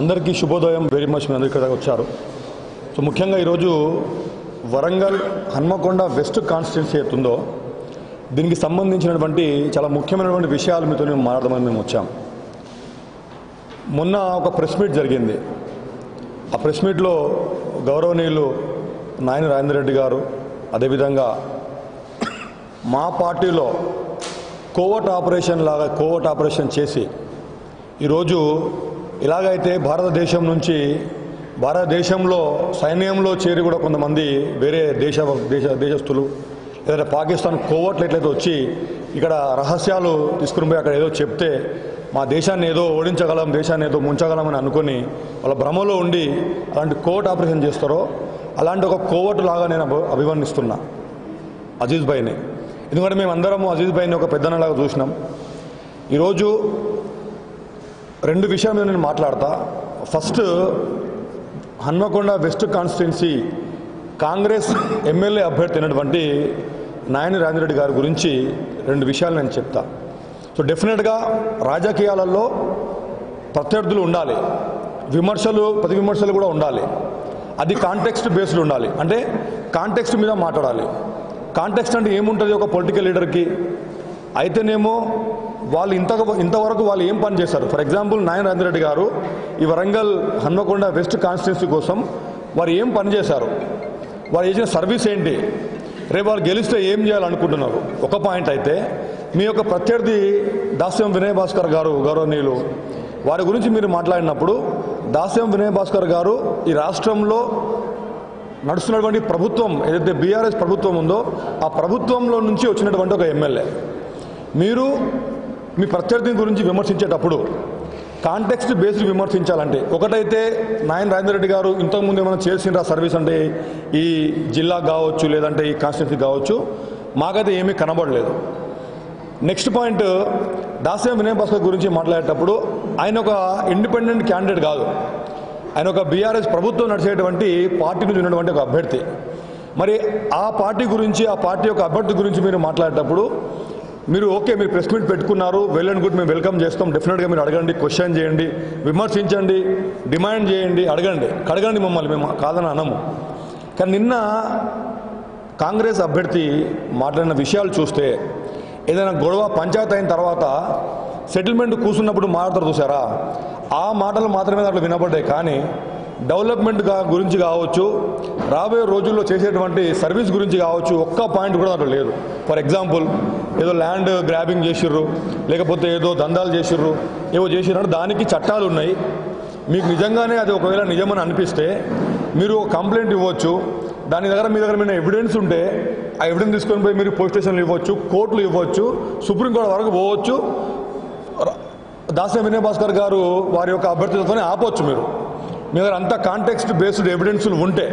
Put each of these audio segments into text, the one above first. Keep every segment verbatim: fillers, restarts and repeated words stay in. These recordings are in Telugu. अंदर की शुभोदयम वेरी मच मैं अंदर वो सो मुख्यंगा वरंगल हनुमकोंडा वेस्ट कांस्टिट्युएंसी దీనికి సంబంధించినటువంటి చాలా ముఖ్యమైనటువంటి విషయాలు మీతో నేను మాట్లాడమని మేము వచ్చాం. మొన్న ఒక ప్రెస్ మీట్ జరిగింది. ఆ ప్రెస్ మీట్లో గౌరవనీయులు నాయని రాజేందర్ రెడ్డి గారు అదే విధంగా మా పార్టీలో కోవర్ట్ ఆపరేషన్ లాగా కోవర్ట్ ఆపరేషన్ చేసి ఈ రోజు ఇలాగైతే భారతదేశం నుంచి భారతదేశంలో సైన్యంలో చేరి కూడా కొంతమంది వేరే దేశ దేశ దేశస్తులు ఏదైనా పాకిస్తాన్ కోవర్ట్లు ఎట్లయితే వచ్చి ఇక్కడ రహస్యాలు తీసుకుని పోయి అక్కడ ఏదో చెప్తే మా దేశాన్ని ఏదో ఓడించగలం దేశాన్ని ఏదో ముంచగలం అని అనుకుని వాళ్ళ భ్రమలో ఉండి అలాంటి కోవర్ట్ ఆపరేషన్ చేస్తారో అలాంటి ఒక కోవర్ట్ లాగా నేను అభివర్ణిస్తున్నా అజీజ్ భాయ్ని. ఎందుకంటే మేమందరము అజీజ్ భాయ్ని ఒక పెద్దన్నలాగా చూసినాం. ఈరోజు రెండు విషయాలు నేను మాట్లాడతా. First, Hanamkonda west constituency Congress MLA అభ్యర్థి అయినటువంటి నాయని రాజేందర్ రెడ్డి గారి గురించి రెండు విషయాలు నేను చెప్తా. సో డెఫినెట్గా రాజకీయాలలో ప్రత్యర్థులు ఉండాలి, విమర్శలు ప్రతి విమర్శలు కూడా ఉండాలి. అది కాంటెక్స్ట్ బేస్డ్ ఉండాలి, అంటే కాంటెక్స్ట్ మీద మాట్లాడాలి. కాంటెక్స్ట్ అంటే ఏముంటుంది ఒక పొలిటికల్ లీడర్కి? అయితేనేమో వాళ్ళు ఇంత ఇంతవరకు వాళ్ళు ఏం పని చేశారు? ఫర్ ఎగ్జాంపుల్ నాయని రాజేందర్ రెడ్డి గారు ఈ వరంగల్ హన్మకొండ వెస్ట్ కాన్స్టిట్యున్సీ కోసం వారు ఏం పని చేశారు? వారు చేసిన సర్వీస్ ఏంటి? రేపు వాళ్ళు గెలిస్తే ఏం చేయాలనుకుంటున్నారు? ఒక పాయింట్ అయితే మీ యొక్క ప్రత్యర్థి దాస్యం వినయ్ భాస్కర్ గారు గౌరవనీయులు వారి గురించి మీరు మాట్లాడినప్పుడు దాస్యం వినయ్ భాస్కర్ గారు ఈ రాష్ట్రంలో నడుస్తున్నటువంటి ప్రభుత్వం ఏదైతే బీఆర్ఎస్ ప్రభుత్వం ఉందో ఆ ప్రభుత్వంలో నుంచి వచ్చినటువంటి ఒక ఎమ్మెల్యే. మీరు మీ ప్రత్యర్థి గురించి విమర్శించేటప్పుడు కాంటెక్స్ట్ బేస్డ్ విమర్శించాలంటే ఒకటైతే నాయని రాజేందర్ రెడ్డి గారు ఇంతకుముందు ఏమైనా చేసిన సర్వీస్ అంటే ఈ జిల్లా కావచ్చు లేదంటే ఈ కాన్స్టిట్యున్సీ కావచ్చు మాకైతే ఏమీ కనబడలేదు. నెక్స్ట్ పాయింట్, దాస్యం వినయ్ భాస్కర్ గురించి మాట్లాడేటప్పుడు ఆయన ఒక ఇండిపెండెంట్ క్యాండిడేట్ కాదు, ఆయన ఒక బీఆర్ఎస్ ప్రభుత్వం నడిచేటువంటి పార్టీ నుంచి ఉన్నటువంటి ఒక అభ్యర్థి. మరి ఆ పార్టీ గురించి ఆ పార్టీ యొక్క అభ్యర్థి గురించి మీరు మాట్లాడేటప్పుడు మీరు ఓకే మీరు ప్రెస్ మీట్ పెట్టుకున్నారు, వెల్ అండ్ గుడ్, మేము వెల్కమ్ చేస్తాం. డెఫినెట్గా మీరు అడగండి, క్వశ్చన్ చేయండి, విమర్శించండి, డిమాండ్ చేయండి, అడగండి అడగండి మమ్మల్ని మేము కాదని అనము. కానీ నిన్న కాంగ్రెస్ అభ్యర్థి మాట్లాడిన విషయాలు చూస్తే ఏదైనా గొడవ పంచాయతీ అయిన తర్వాత సెటిల్మెంట్ కూర్చున్నప్పుడు మాట్లాడతారు చూసారా, ఆ మాటలు మాత్రమే అట్లా వినబడ్డాయి. కానీ డెవలప్మెంట్ గురించి కావచ్చు, రాబోయే రోజుల్లో చేసేటువంటి సర్వీస్ గురించి కావచ్చు, ఒక్క పాయింట్ కూడా అక్కడ లేదు. ఫర్ ఎగ్జాంపుల్ ఏదో ల్యాండ్ గ్రాబింగ్ చేసిర్రు, లేకపోతే ఏదో దందాలు చేసిర్రు, ఏవో చేసిర్రు, దానికి చట్టాలు ఉన్నాయి. మీకు నిజంగానే అది ఒకవేళ నిజమని అనిపిస్తే మీరు ఒక కంప్లైంట్ ఇవ్వచ్చు, దాని దగ్గర మీ దగ్గర ఏమైనా ఎవిడెన్స్ ఉంటే ఆ ఎవిడెన్స్ తీసుకొని పోయి మీరు పోలీస్ స్టేషన్లు ఇవ్వచ్చు, కోర్టులు ఇవ్వచ్చు, సుప్రీంకోర్టు వరకు పోవచ్చు. దాస్యం వినయ్ భాస్కర్ గారు వారి యొక్క అభ్యర్థులతోనే ఆపవచ్చు మీరు మీ దగ్గర అంతా కాంటెక్స్ట్ బేస్డ్ ఎవిడెన్సులు ఉంటే.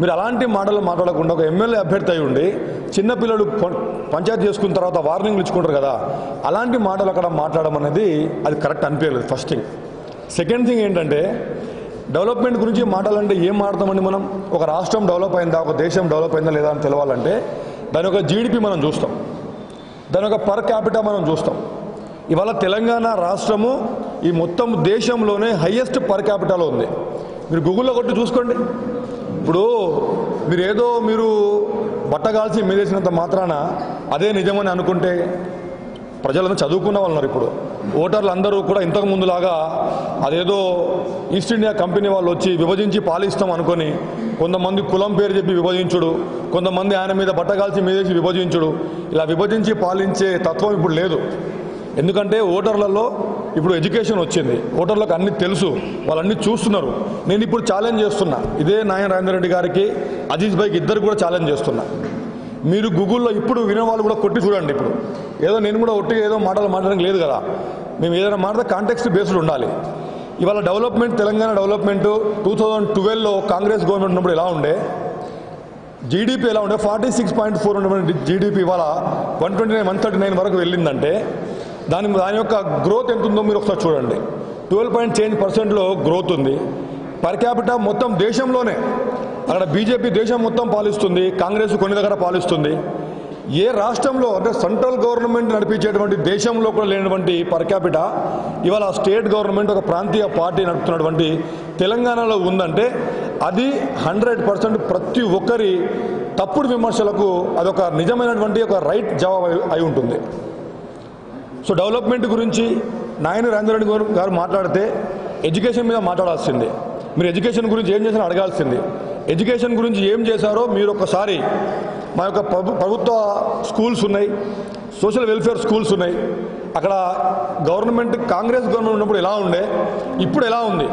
మీరు అలాంటి మాటలు మాట్లాడకుండా ఒక ఎమ్మెల్యే అభ్యర్థి అయి ఉండి చిన్నపిల్లలు పంచాయతీ చేసుకున్న తర్వాత వార్నింగ్లు ఇచ్చుకుంటారు కదా, అలాంటి మాటలు అక్కడ మాట్లాడడం అనేది అది కరెక్ట్ అనిపించలేదు ఫస్ట్ థింగ్. సెకండ్ థింగ్ ఏంటంటే డెవలప్మెంట్ గురించి మాట్లాడాలంటే ఏం మాట్లాడతామండి మనం? ఒక రాష్ట్రం డెవలప్ అయిందా, ఒక దేశం డెవలప్ అయిందా లేదా అని తెలవాలంటే దాని యొక్క జీడిపి మనం చూస్తాం, దాని యొక్క పర్ క్యాపిటా మనం చూస్తాం. ఇవాళ తెలంగాణ రాష్ట్రము ఈ మొత్తం దేశంలోనే హైయెస్ట్ పర్ క్యాపిటాలో ఉంది. మీరు గూగుల్లో కొట్టి చూసుకోండి. ఇప్పుడు మీరు ఏదో మీరు బట్టగాల్సి మీదేసినంత మాత్రాన అదే నిజమని అనుకుంటే ప్రజలందరూ చదువుకున్న వాళ్ళు ఉన్నారు. ఇప్పుడు ఓటర్లు అందరూ కూడా ఇంతకు ముందులాగా అదేదో ఈస్ట్ ఇండియా కంపెనీ వాళ్ళు వచ్చి విభజించి పాలిస్తాం అనుకొని కొంతమంది కులం పేరు చెప్పి విభజించుడు, కొంతమంది ఆయన మీద బట్టగాల్సి మీదేసి విభజించుడు, ఇలా విభజించి పాలించే తత్వం ఇప్పుడు లేదు. ఎందుకంటే ఓటర్లలో ఇప్పుడు ఎడ్యుకేషన్ వచ్చింది, ఓటర్లకు అన్నీ తెలుసు, వాళ్ళన్నీ చూస్తున్నారు. నేను ఇప్పుడు ఛాలెంజ్ చేస్తున్నా, ఇదే నాయని రాజేందర్ రెడ్డి గారికి అజీజ్ భాయ్కి ఇద్దరు కూడా ఛాలెంజ్ చేస్తున్నా. మీరు గూగుల్లో ఇప్పుడు వినే వాళ్ళు కూడా కొట్టి చూడండి. ఇప్పుడు ఏదో నేను కూడా ఒట్టిగా ఏదో మాటలు మాట్లాడడం లేదు కదా, మేము ఏదైనా మాట్లాడితే కాంటెక్స్ట్ బేస్డ్ ఉండాలి. ఇవాళ development Telangana development two thousand ట్వెల్వ్లో కాంగ్రెస్ గవర్నమెంట్ ఉన్నప్పుడు ఎలా ఉండే, జీడిపి ఎలా ఉండే, ఫార్టీ సిక్స్ పాయింట్ ఫోర్ ఉన్నటువంటి జీడిపి ఇవాళ one twenty nine one thirty nine వరకు వెళ్ళిందంటే దాని దాని యొక్క గ్రోత్ ఎంత ఉందో మీరు ఒకసారి చూడండి. ట్వెల్వ్ పాయింట్ చేంజ్ పర్సెంట్లో గ్రోత్ ఉంది. పర్ క్యాపిటా మొత్తం దేశంలోనే అక్కడ బీజేపీ దేశం మొత్తం పాలిస్తుంది, కాంగ్రెస్ కొన్ని దగ్గర పాలిస్తుంది. ఏ రాష్ట్రంలో అంటే సెంట్రల్ గవర్నమెంట్ నడిపించేటువంటి దేశంలో కూడా లేనటువంటి పర్ క్యాపిటా ఇవాళ స్టేట్ గవర్నమెంట్ ఒక ప్రాంతీయ పార్టీ నడుపుతున్నటువంటి తెలంగాణలో ఉందంటే అది హండ్రెడ్ పర్సెంట్ ప్రతి ఒక్కరి తప్పుడు విమర్శలకు అదొక నిజమైనటువంటి ఒక రైట్ జవాబు అయి ఉంటుంది. సో డెవలప్మెంట్ గురించి నాయని రాజేందర్ రెడ్డి గారు మాట్లాడితే ఎడ్యుకేషన్ మీద మాట్లాడాల్సిందే, మీరు ఎడ్యుకేషన్ గురించి ఏం చేసినా అడగాల్సిందే, ఎడ్యుకేషన్ గురించి ఏం చేశారో మీరు ఒక్కసారి మా యొక్క ప్రభు ప్రభుత్వ స్కూల్స్ ఉన్నాయి, సోషల్ వెల్ఫేర్ స్కూల్స్ ఉన్నాయి, అక్కడ గవర్నమెంట్ కాంగ్రెస్ గవర్నమెంట్ ఉన్నప్పుడు ఎలా ఉండే ఇప్పుడు ఎలా ఉంది.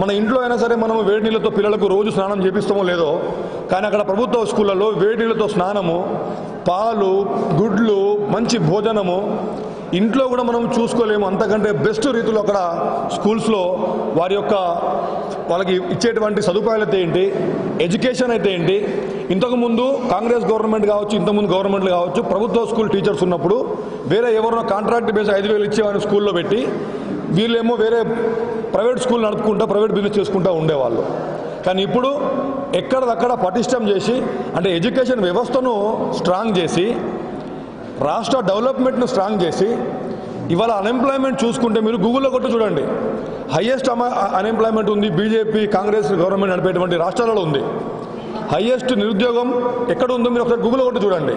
మన ఇంట్లో అయినా సరే మనం వేడి నీళ్ళతో పిల్లలకు రోజు స్నానం చేపిస్తామో లేదో, కానీ అక్కడ ప్రభుత్వ స్కూళ్ళలో వేడి నీళ్ళతో స్నానము, పాలు, గుడ్లు, మంచి భోజనము ఇంట్లో కూడా మనం చూసుకోలేము. అంతకంటే బెస్ట్ రీతిలో అక్కడ స్కూల్స్లో వారి యొక్క వాళ్ళకి ఇచ్చేటువంటి సదుపాయాలు అయితే ఏంటి, ఎడ్యుకేషన్ అయితే ఏంటి. ఇంతకుముందు కాంగ్రెస్ గవర్నమెంట్ కావచ్చు, ఇంతకుముందు గవర్నమెంట్లు కావచ్చు, ప్రభుత్వ స్కూల్ టీచర్స్ ఉన్నప్పుడు వేరే ఎవరైనా కాంట్రాక్ట్ బేస్ ఐదు వేలు ఇచ్చి వారిని స్కూల్లో పెట్టి వీళ్ళేమో వేరే ప్రైవేట్ స్కూల్ నడుపుకుంటూ ప్రైవేట్ బిజినెస్ చేసుకుంటూ ఉండేవాళ్ళు. కానీ ఇప్పుడు ఎక్కడదక్కడ పటిష్టం చేసి అంటే ఎడ్యుకేషన్ వ్యవస్థను స్ట్రాంగ్ చేసి రాష్ట్ర డెవలప్మెంట్ను స్ట్రాంగ్ చేసి ఇవాళ అన్ఎంప్లాయ్మెంట్ చూసుకుంటే మీరు గూగుల్లో కొట్టి చూడండి, హయ్యెస్ట్ అన్ఎంప్లాయ్మెంట్ ఉంది బీజేపీ కాంగ్రెస్ గవర్నమెంట్ నడిపేటువంటి రాష్ట్రాలలో ఉంది. హయ్యెస్ట్ నిరుద్యోగం ఎక్కడ ఉందో మీరు ఒకసారి గూగుల్లో కొట్టి చూడండి.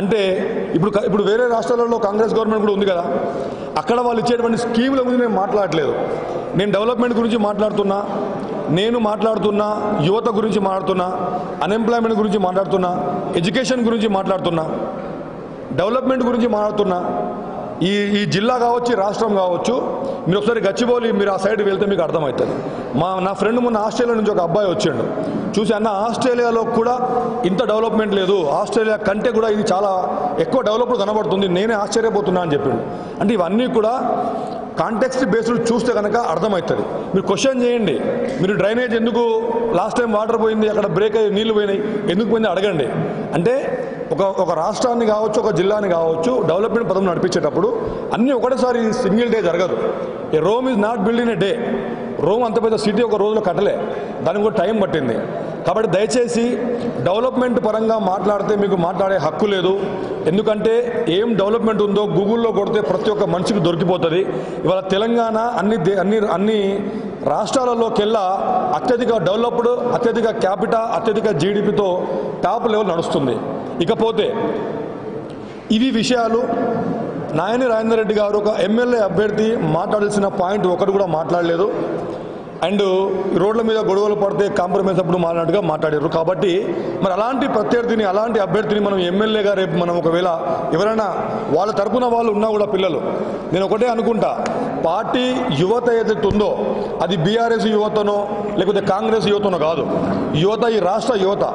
అంటే ఇప్పుడు ఇప్పుడు వేరే రాష్ట్రాలలో కాంగ్రెస్ గవర్నమెంట్ కూడా ఉంది కదా, అక్కడ వాళ్ళు ఇచ్చేటువంటి స్కీముల గురించి నేను మాట్లాడట్లేదు, నేను డెవలప్మెంట్ గురించి మాట్లాడుతున్నా, నేను మాట్లాడుతున్నా యువత గురించి మాట్లాడుతున్నా, అన్ఎంప్లాయ్మెంట్ గురించి మాట్లాడుతున్నా, ఎడ్యుకేషన్ గురించి మాట్లాడుతున్నా, డెవలప్మెంట్ గురించి మాట్లాడుతున్నా. ఈ ఈ జిల్లా కావచ్చు, రాష్ట్రం కావచ్చు, మీరు ఒకసారి గచ్చిబౌలి మీరు ఆ సైడ్ వెళ్తే మీకు అర్థమవుతుంది. మా నా ఫ్రెండ్ మొన్న ఆస్ట్రేలియా నుంచి ఒక అబ్బాయి వచ్చాడు, చూసి అన్న ఆస్ట్రేలియాలో కూడా ఇంత డెవలప్మెంట్ లేదు, ఆస్ట్రేలియా కంటే కూడా ఇది చాలా ఎక్కువ డెవలప్డ్ కనబడుతుంది, నేనే ఆశ్చర్యపోతున్నా అని చెప్పాడు. అంటే ఇవన్నీ కూడా కాంటెక్స్ట్ బేస్డ్ చూస్తే కనుక అర్థమవుతుంది. మీరు క్వశ్చన్ చేయండి, మీరు డ్రైనేజ్ ఎందుకు లాస్ట్ టైం వాటర్ పోయింది, అక్కడ బ్రేక్ అయ్యి నీళ్లు పోయినాయి ఎందుకు పోయింది అడగండి. అంటే ఒక ఒక రాష్ట్రాన్ని కావచ్చు, ఒక జిల్లాని కావచ్చు డెవలప్మెంట్ పదం నడిపించేటప్పుడు అన్నీ ఒకటేసారి సింగిల్ డే జరగదు. A Rome is not building a day, Rome అంత పెద్ద సిటీ ఒక రోజులో కట్టలే, దానికి కూడా టైం పట్టింది. కాబట్టి దయచేసి డెవలప్మెంట్ పరంగా మాట్లాడితే మీకు మాట్లాడే హక్కు లేదు. ఎందుకంటే ఏం డెవలప్మెంట్ ఉందో గూగుల్లో కొడితే ప్రతి ఒక్క మనిషికి దొరికిపోతుంది. ఇవాళ తెలంగాణ అన్ని అన్ని అన్ని రాష్ట్రాలలోకెల్లా అత్యధిక డెవలప్డ్, అత్యధిక క్యాపిటా, అత్యధిక జీడిపితో టాప్ లెవెల్ నడుస్తుంది. ఇకపోతే ఇవి విషయాలు నాయని రాజేందర్ రెడ్డి గారు ఒక ఎమ్మెల్యే అభ్యర్థి మాట్లాడాల్సిన పాయింట్ ఒకటి కూడా మాట్లాడలేదు. అండ్ రోడ్ల మీద గొడవలు పడితే కాంప్రమైజ్ అప్పుడు మాట్లాడినట్టుగా మాట్లాడారు. కాబట్టి మరి అలాంటి ప్రత్యర్థిని, అలాంటి అభ్యర్థిని మనం ఎమ్మెల్యేగా రేపు మనం ఒకవేళ ఎవరైనా వాళ్ళ తరపున వాళ్ళు ఉన్నా కూడా పిల్లలు, నేను ఒకటే అనుకుంటా, పార్టీ యువత ఏదైతే ఉందో అది బీఆర్ఎస్ యువతనో లేకపోతే కాంగ్రెస్ యువతనో కాదు, యువత ఈ రాష్ట్ర యువత,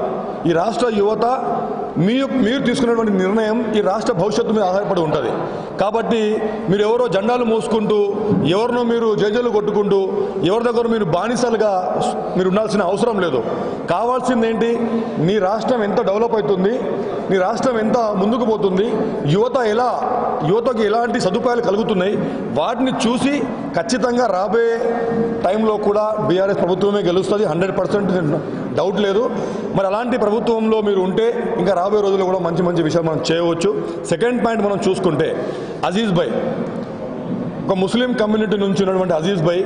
ఈ రాష్ట్ర యువత మీరు మీరు తీసుకున్నటువంటి నిర్ణయం ఈ రాష్ట్ర భవిష్యత్తు మీద ఆధారపడి ఉంటుంది. కాబట్టి మీరు ఎవరో జెండాలు మోసుకుంటూ, ఎవరినో మీరు జైజలు కొట్టుకుంటూ, ఎవరి దగ్గర మీరు బానిసలుగా మీరు ఉండాల్సిన అవసరం లేదు. కావాల్సిందేంటి, నీ రాష్ట్రం ఎంత డెవలప్ అవుతుంది, నీ రాష్ట్రం ఎంత ముందుకు పోతుంది, యువత ఎలా, యువతకి ఎలాంటి సదుపాయాలు కలుగుతున్నాయి, వాటిని చూసి ఖచ్చితంగా రాబోయే టైంలో కూడా బీఆర్ఎస్ ప్రభుత్వమే గెలుస్తుంది, హండ్రెడ్ పర్సెంట్ డౌట్ లేదు. మరి అలాంటి ప్రభుత్వంలో మీరు ఉంటే ఇంకా రాబోయే రోజుల్లో కూడా మంచి మంచి విషయాలు మనం చేయవచ్చు. సెకండ్ పాయింట్ మనం చూసుకుంటే అజీజ్ భాయ్, ఒక ముస్లిం కమ్యూనిటీ నుంచి ఉన్నటువంటి అజీజ్ భాయ్,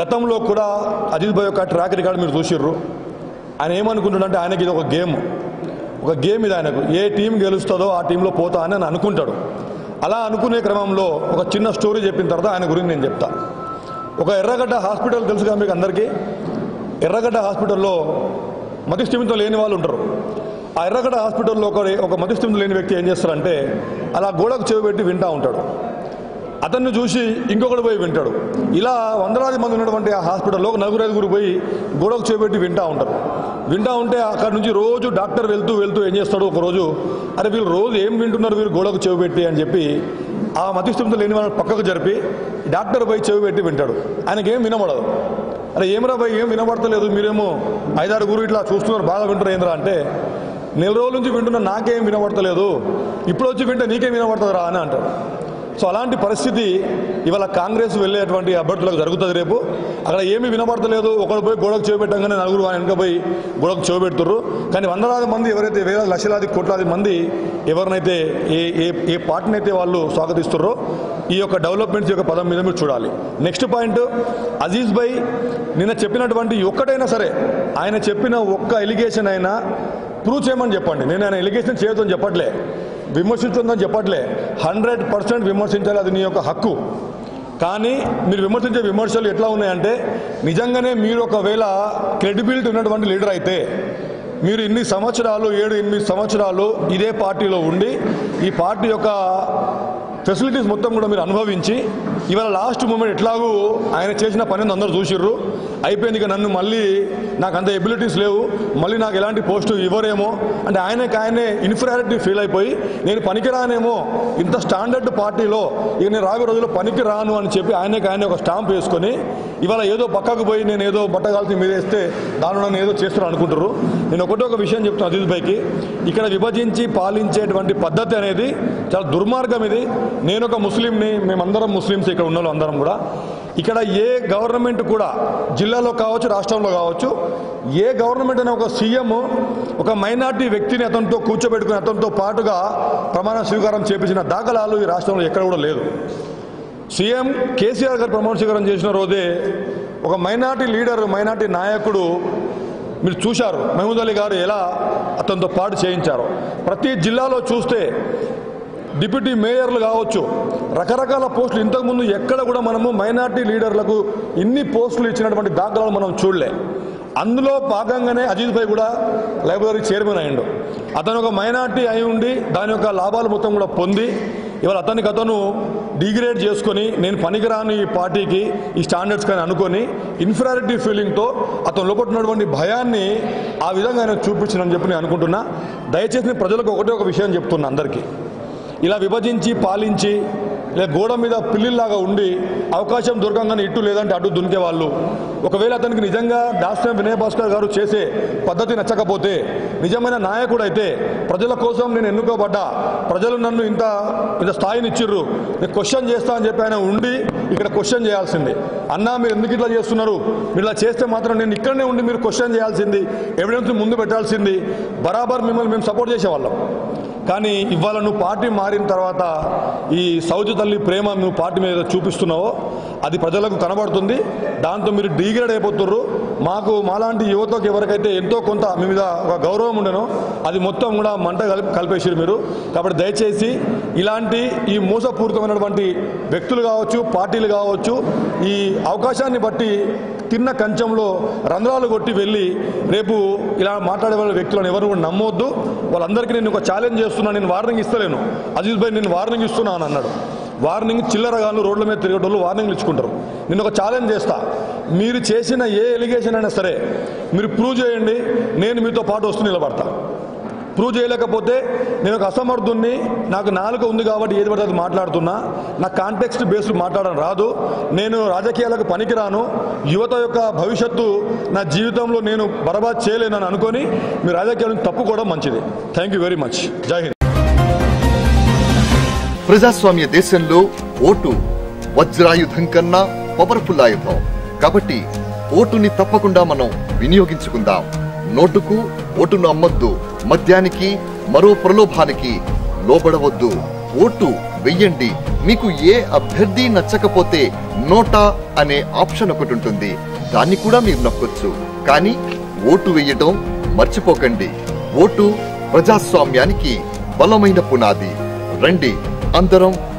గతంలో కూడా అజీజ్ భాయ్ యొక్క ట్రాక్ రికార్డ్ మీరు చూసిర్రు. ఆయన ఏమనుకుంటాడంటే ఆయనకి ఇది ఒక గేమ్, ఒక గేమ్ ఇది ఆయనకు, ఏ టీం గెలుస్తుందో ఆ టీంలో పోతా అని ఆయన అనుకుంటాడు. అలా అనుకునే క్రమంలో ఒక చిన్న స్టోరీ చెప్పిన తర్వాత ఆయన గురించి నేను చెప్తా. ఒక ఎర్రగడ్డ హాస్పిటల్ తెలుసుగా మీకు అందరికీ, ఎర్రగడ్డ హాస్పిటల్లో మతిస్థిమితం లేని వాళ్ళు ఉంటారు. ఆ ఎర్రగడ్డ హాస్పిటల్లో ఒక ఒక మతిస్థిమితం లేని వ్యక్తి ఏం చేస్తారంటే అలా గోడకు చెవి పెట్టి వింటూ ఉంటాడు. అతన్ని చూసి ఇంకొకటి పోయి వింటాడు. ఇలా వందలాది మంది ఉన్నటువంటి ఆ హాస్పిటల్లో నలుగురు ఐదుగురు పోయి గోడకు చెవి పెట్టి వింటూ ఉంటారు. వింటూ ఉంటే అక్కడ నుంచి రోజు డాక్టర్ వెళ్తూ వెళ్తూ ఏం చేస్తాడు, ఒకరోజు అరే వీళ్ళు రోజు ఏం వింటున్నారు వీరు గోడకు చెవి పెట్టి అని చెప్పి ఆ మతిస్థిమితం లేని వాళ్ళని పక్కకు జరిపి డాక్టర్ పోయి చెవి పెట్టి వింటాడు. ఆయనకేం వినబడదు. అరే ఏమరా భయ్ ఏం వినబడతలేదు, మీరేమో ఐదారు గురు ఇట్లా చూస్తున్నారు బాగా వింటారు ఏంద్రా అంటే, నెల రోజుల నుంచి వింటున్నా నాకేం వినబడతలేదు, ఇప్పుడు వచ్చి వింటే నీకేం వినబడుతుందిరా అని అంటాడు. సో అలాంటి పరిస్థితి ఇవాళ కాంగ్రెస్ వెళ్ళేటువంటి అభ్యర్థులకు జరుగుతుంది రేపు. అక్కడ ఏమీ వినబడతలేదు, ఒకడు పోయి గోడకు చేపెట్టంగానే నలుగురు ఆయన వెనుక పోయి గోడకు చేపెడుతుర్రు. కానీ వందలాది మంది ఎవరైతే వేల లక్షలాది కోట్లాది మంది ఎవరినైతే ఏ ఏ పార్టీని అయితే వాళ్ళు స్వాగతిస్తుర్రో ఈ యొక్క డెవలప్మెంట్స్ యొక్క పదం మీద మీరు చూడాలి. నెక్స్ట్ పాయింట్, అజీజ్ భాయ్ నిన్న చెప్పినటువంటి ఒక్కటైనా సరే ఆయన చెప్పిన ఒక్క ఎలిగేషన్ అయినా ప్రూవ్ చేయమని చెప్పండి. నేను ఆయన ఎలిగేషన్ చేయొద్దని చెప్పట్లే, విమర్శించొద్దని చెప్పట్లే, హండ్రెడ్ పర్సెంట్ విమర్శించాలి, అది నీ యొక్క హక్కు. కానీ మీరు విమర్శించే విమర్శలు ఎట్లా ఉన్నాయంటే నిజంగానే మీరు ఒకవేళ క్రెడిబిలిటీ ఉన్నటువంటి లీడర్ అయితే మీరు ఇన్ని సంవత్సరాలు ఏడు ఎనిమిది సంవత్సరాలు ఇదే పార్టీలో ఉండి ఈ పార్టీ యొక్క ఫెసిలిటీస్ మొత్తం కూడా మీరు అనుభవించి ఇవాళ లాస్ట్ మూమెంట్ ఎట్లాగూ ఆయన చేసిన పనిని అందరూ చూసిర్రు, అయిపోయింది. ఇక నన్ను మళ్ళీ నాకు అంత ఎబిలిటీస్ లేవు, మళ్ళీ నాకు ఎలాంటి పోస్టు ఇవ్వరేమో అంటే ఆయనకు ఆయనే ఇన్ఫీరియారిటీ ఫీల్ అయిపోయి నేను పనికిరానేమో ఇంత స్టాండర్డ్ పార్టీలో, ఇక నేను రాబోయే రోజుల్లో పనికి రాను అని చెప్పి ఆయనకు ఆయనే ఒక స్టాంప్ వేసుకొని ఇవాళ ఏదో పక్కకు పోయి నేను ఏదో బట్టగాల్సి మీద వేస్తే దానిలో నేను ఏదో చేస్తున్నాను అనుకుంటారు. నేను ఒకటే ఒక విషయం చెప్తున్నాను అజీజ్ భాయ్కి, ఇక్కడ విభజించి పాలించేటువంటి పద్ధతి అనేది చాలా దుర్మార్గం. ఇది నేను ఒక ముస్లింని, మేమందరం ముస్లిమ్స్ ఇక్కడ ఉన్న వాళ్ళు అందరం కూడా, ఇక్కడ ఏ గవర్నమెంట్ కూడా జిల్లాలో కావచ్చు రాష్ట్రంలో కావచ్చు ఏ గవర్నమెంట్ అనే ఒక సీఎం ఒక మైనార్టీ వ్యక్తిని అతనితో కూర్చోబెట్టుకుని అతనితో పాటుగా ప్రమాణ స్వీకారం చేపించిన దాఖలాలు ఈ రాష్ట్రంలో ఎక్కడ కూడా లేదు. సీఎం కేసీఆర్ గారు ప్రమాణ స్వీకారం చేసిన రోజే ఒక మైనార్టీ లీడర్ మైనార్టీ నాయకుడు మీరు చూశారు మహమూద్ అలీ గారు ఎలా అతనితో పాటు చేయించారు. ప్రతి జిల్లాలో చూస్తే డిప్యూటీ మేయర్లు కావచ్చు రకరకాల పోస్టులు, ఇంతకుముందు ఎక్కడ కూడా మనము మైనార్టీ లీడర్లకు ఇన్ని పోస్టులు ఇచ్చినటువంటి దాఖలాలు మనం చూడలే. అందులో భాగంగానే అజీజ్ భాయ్ కూడా లైబ్రరీ చైర్మన్ అయ్యిండు. అతను ఒక మైనార్టీ అయి ఉండి దాని యొక్క లాభాలు మొత్తం కూడా పొంది ఇవాళ అతనికి అతను డిగ్రేడ్ చేసుకొని నేను పనికిరాని ఈ పార్టీకి ఈ స్టాండర్డ్స్ కానీ అనుకొని ఇన్ఫీరియారిటీ ఫీలింగ్తో అతను లోపడుతున్నటువంటి భయాన్ని ఆ విధంగా ఆయన చూపించానని చెప్పి నేను అనుకుంటున్నా. దయచేసి నేను ప్రజలకు ఒకటే ఒక విషయం చెప్తున్నా, అందరికీ ఇలా విభజించి పాలించి ఇలా గోడ మీద పిల్లిల్లాగా ఉండి అవకాశం దొరకంగానే ఇటు లేదంటే అటు దునికే వాళ్ళు, ఒకవేళ అతనికి నిజంగా దాస్యం వినయ్ భాస్కర్ గారు చేసే పద్ధతి నచ్చకపోతే నిజమైన నాయకుడు అయితే ప్రజల కోసం నేను ఎన్నుకోబడ్డా, ప్రజలు నన్ను ఇంత ఇంత స్థాయినిచ్చిర్రు, నేను క్వశ్చన్ చేస్తా అని చెప్పి ఆయన ఉండి ఇక్కడ క్వశ్చన్ చేయాల్సింది. అన్నా మీరు ఎందుకు ఇట్లా చేస్తున్నారు, మీరు ఇలా చేస్తే మాత్రం నేను ఇక్కడనే ఉండి మీరు క్వశ్చన్ చేయాల్సింది, ఎవిడెన్స్ ముందు పెట్టాల్సింది, బరాబర్ మిమ్మల్ని మేము సపోర్ట్ చేసేవాళ్ళం. కానీ ఇవాళ నువ్వు పార్టీ మారిన తర్వాత ఈ సౌజీ తల్లి ప్రేమ నువ్వు పార్టీ మీద చూపిస్తున్నావో అది ప్రజలకు కనబడుతుంది, దాంతో మీరు డిగ్రేడ్ అయిపోతుర్రు. మాకు మాలాంటి యువతకు ఎవరికైతే ఎంతో కొంత మీ మీద ఒక గౌరవం ఉండనో అది మొత్తం కూడా మంట కలిపి కలిపేసారు మీరు. కాబట్టి దయచేసి ఇలాంటి ఈ మోసపూరితమైనటువంటి వ్యక్తులు కావచ్చు పార్టీలు కావచ్చు ఈ అవకాశాన్ని బట్టి తిన్న కంచంలో రంధ్రాలు కొట్టి వెళ్ళి రేపు ఇలా మాట్లాడే వాళ్ళ వ్యక్తులను ఎవరు కూడా నమ్మవద్దు. వాళ్ళందరికీ నేను ఒక ఛాలెంజ్ చేస్తున్నాను, నేను వార్నింగ్ ఇస్తలేను. అజీజ్ భాయ్ నేను వార్నింగ్ ఇస్తున్నాను అన్నాడు, వార్నింగ్ చిల్లరగాళ్ళు రోడ్ల మీద తిరిగే వాళ్ళు వార్నింగ్లు ఇచ్చుకుంటారు. నేను ఒక ఛాలెంజ్ చేస్తా, మీరు చేసిన ఏ ఎలిగేషన్ అయినా సరే మీరు ప్రూవ్ చేయండి, నేను మీతో పాటు వస్తూ నిలబడతా. ప్రూవ్ చేయలేకపోతే నేను ఒక అసమర్థుణ్ణి, నాకు నాలుక ఉంది కాబట్టి ఏది పడితే అది మాట్లాడుతున్నా, నా కాంటెక్స్ట్ బేస్డ్ మాట్లాడడం రాదు, నేను రాజకీయాలకు పనికిరాను, యువత యొక్క భవిష్యత్తు నా జీవితంలో నేను బర్బాద్ చేయలేనని అనుకొని మీ రాజకీయాలను తప్పుకోవడం మంచిది. Thank you very much. జై హింద్. ప్రజాస్వామ్య దేశంలో ఓటు వజ్రాయుధం కన్నా పవర్ఫుల్ ఆయుధం, కాబట్టి ఓటుని తప్పకుండా మనం వినియోగించుకుందాం. నోటుకు ఓటును అమ్మొద్దు, మద్యానికి మరో ప్రలోభానికి లోబడవద్దు, ఓటు వెయ్యండి. మీకు ఏ అభ్యర్థి నచ్చకపోతే నోటా అనే ఆప్షన్ ఒకటి ఉంటుంది, దాన్ని కూడా మీరు నొక్కొచ్చు, కానీ ఓటు వెయ్యడం మర్చిపోకండి. ఓటు ప్రజాస్వామ్యానికి బలమైన పునాది. రండి అందరం